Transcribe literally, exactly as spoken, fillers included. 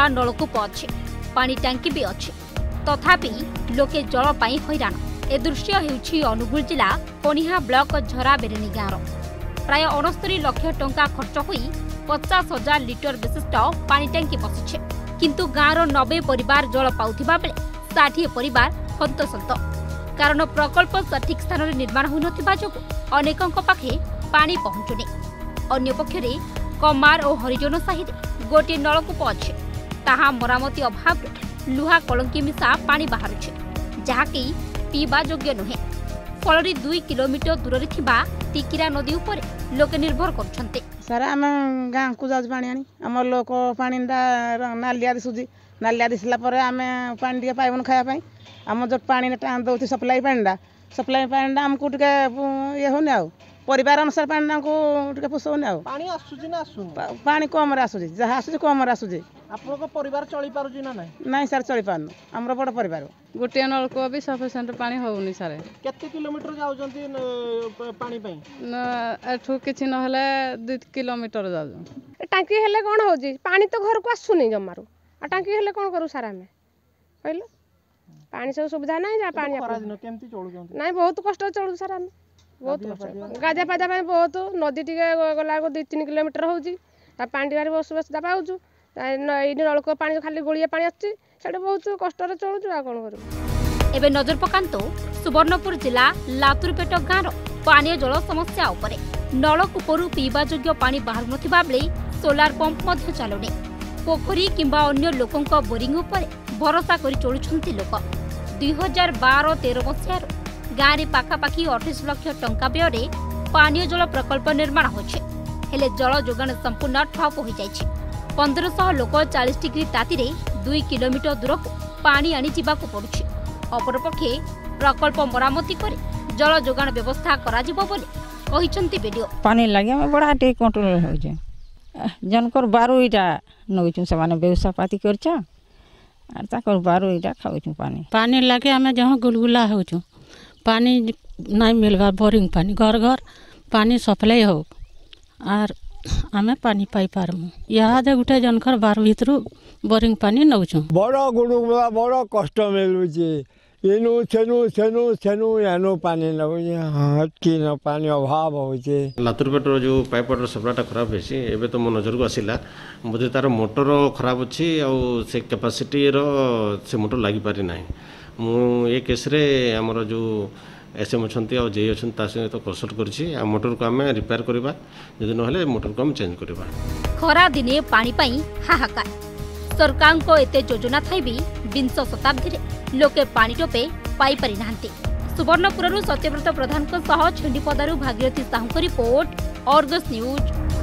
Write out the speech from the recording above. ଗାଁ ନଳକୂପ ଅଛି, ପାଣି ଟାଙ୍କି ବି ଅଛି। ତଥାପି ଲୋକେ ଜଳ ପାଇଁ ହଇରାଣ। ଏ ଦୃଶ୍ୟ ହେଉଛି ଅନୁଗୁଳ ଜିଲ୍ଲା କନିହା ବ୍ଲକ ଝରାବେରିଣୀ ଗାଁର। ପ୍ରାୟ ଅଣସ୍ତରୀ ଲକ୍ଷ ଟଙ୍କା ଖର୍ଚ୍ଚ ହୋଇ ପଚାଶ ହଜାର ଲିଟର ବିଶିଷ୍ଟ ପାଣି ଟାଙ୍କି ବସିଛି। କିନ୍ତୁ ଗାଁର ନବେ ପରିବାର ଜଳ ପାଉଥିବା ବେଳେ ଷାଠିଏ ପରିବାର ହନ୍ତସନ୍ତ। କାରଣ ପ୍ରକଳ୍ପ ସଠିକ୍ ସ୍ଥାନରେ ନିର୍ମାଣ ହୋଇନଥିବା ଯୋଗୁଁ ଅନେକଙ୍କ ପାଖେ ପାଣି ପହଞ୍ଚୁନି। ଅନ୍ୟପକ୍ଷରେ କମାର ଓ ହରିଜନ ସାହିରେ ଗୋଟିଏ ନଳକୂପ ଅଛି। ତାହା ମରାମତି ଅଭାବରେ ଲୁହା କଳଙ୍କି ମିଶା ପାଣି ବାହାରୁଛି, ଯାହାକି ପିଇବା ଯୋଗ୍ୟ ନୁହେଁ। ଫଳରେ ଦୁଇ କିଲୋମିଟର ଦୂରରେ ଥିବା ଟିକିରା ନଦୀ ଉପରେ ଲୋକେ ନିର୍ଭର କରୁଛନ୍ତି। ସାରା ଆମେ ଗାଁକୁ ଯାଉଛୁ ପାଣି ଆଣି। ଆମର ଲୋକ ପାଣିଟା ନାଲିଆ ଦିଶୁଛି। ନାଲିଆ ଦିଶିଲା ପରେ ଆମେ ପାଣି ଟିକେ ପାଇବୁନି ଖାଇବା ପାଇଁ। ଆମ ଯେଉଁ ପାଣିଟା ଦେଉଛି ସପ୍ଲାଇ ପାଣିଟା ସପ୍ଲାଇ ପାଣିଟା ଆମକୁ ଟିକେ ଇଏ ହେଉନି ଆଉ। परिवार अनुसार पानी टे पोषण पानी आसूनी ना आसून पानी कम आसूस जहाँ आसूस कम आसूस आपंपर चली पार्टी ना ना सर चली पार आम बड़ पर गोटे नलकूप भी सफिसीयंट पानी होनी सर केते किलोमीटर जाऊँ पानी एठू कि ना दु किलोमीटर जाऊँ टांकी हेले कौन हो पानी तो घर को आसूनी जमारू आ टांकी हेले कौन करूँ सर आम कहल पानी सब सुविधा ना पानी ना बहुत कष्ट चलू सर आम बहुत गाजा फाजा बहुत नदी टी गला दु तीन किलोमीटर होगा पानी भारी असुविधा पाचु ये नलकूप पानी खाली गोलिया पानी अच्छी बहुत कष्ट चलुचु आ कौन करूँ। एवं नजर पकातु सुवर्णपुर जिला लातुरपेट गाँव पानी जल समस्या उपर नलकूपर पीवा योग्य पानी बाहर नथिबा बेले सोलार पंप मध्य चलुनी। पोखरी किंबा अन्य लोकंक बोरिंग उपर भरोसा करि चलुछंती लोक। दुई हजार बार तेर मसीह गाँव में पखापाखि अठाईस लाख टंका व्यय पानी जल प्रकल्प निर्माण होले जल जोगाण संपूर्ण ठप हो जाए। पंद्रह लोक चालीस डिग्री ताती दुई किलोमीटर दूर को पानी आनी जावाक पड़े। अपरपक्षे प्रकल्प मरामती कर जल जोगाण व्यवस्था करीडियो पानी लगे बड़ा कंट्रोल हो जनकर बारू इटा नौचु से व्यवसाय पाती कर बारू इटा खाऊ पानी पानी लगे आम जहाँ गुलगुला हो पानी नहीं मिलवा बोरिंग पानी घर घर पानी सप्लाई हो आर आम पानी पाई पारमु यहाँ गोटे जनकर बार भीतर बोरिंग पानी नौचु बड़ गुड़गुला बड़ कष्ट मिलुचे इनु सेनु सेनु सेनु यानो पानी लगुचे हटकी न पानी अभाव होचे। लातुरपेटर जो पाइपर सप्लाईटा खराब होसी एबे तो मो नजर को आसिला बोधे तार मोटर खराब अच्छी आ से कैपेसिटी रो से मोटर लागि पारि नाही। मु ए केस रे हमर जो एसएम अछंती आ जे अछन ता से तो कंसल्ट करछि आ मोटर को हमें रिपेयर करबा जदि न हले मोटर को हम चेंज करबा। खरा दिने पानी पई हाहाकार सरकार को एते योजना थाई भी विंश शताब्दी रे लोके पानी टोपे पाई पारि नांती। सुवर्णपुरु सत्यव्रत प्रधान छेंडीपदारू Bhagirathi Sahu report Argus news.